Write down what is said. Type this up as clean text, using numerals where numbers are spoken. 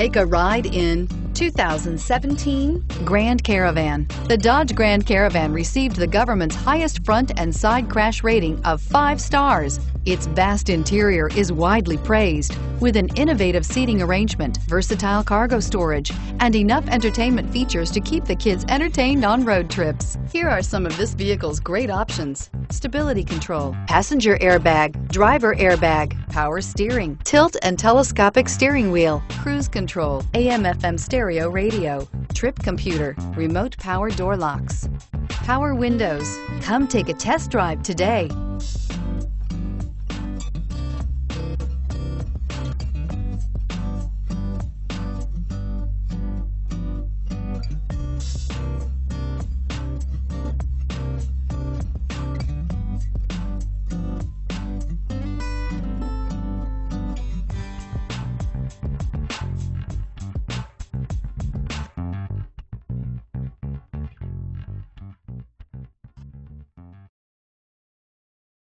Take a ride in 2017 Grand Caravan. The Dodge Grand Caravan received the government's highest front and side crash rating of 5 stars. Its vast interior is widely praised, with an innovative seating arrangement, versatile cargo storage, and enough entertainment features to keep the kids entertained on road trips. Here are some of this vehicle's great options: stability control, passenger airbag, driver airbag, power steering, tilt and telescopic steering wheel, cruise control, AM/FM stereo radio, trip computer, remote power door locks, power windows. Come take a test drive today.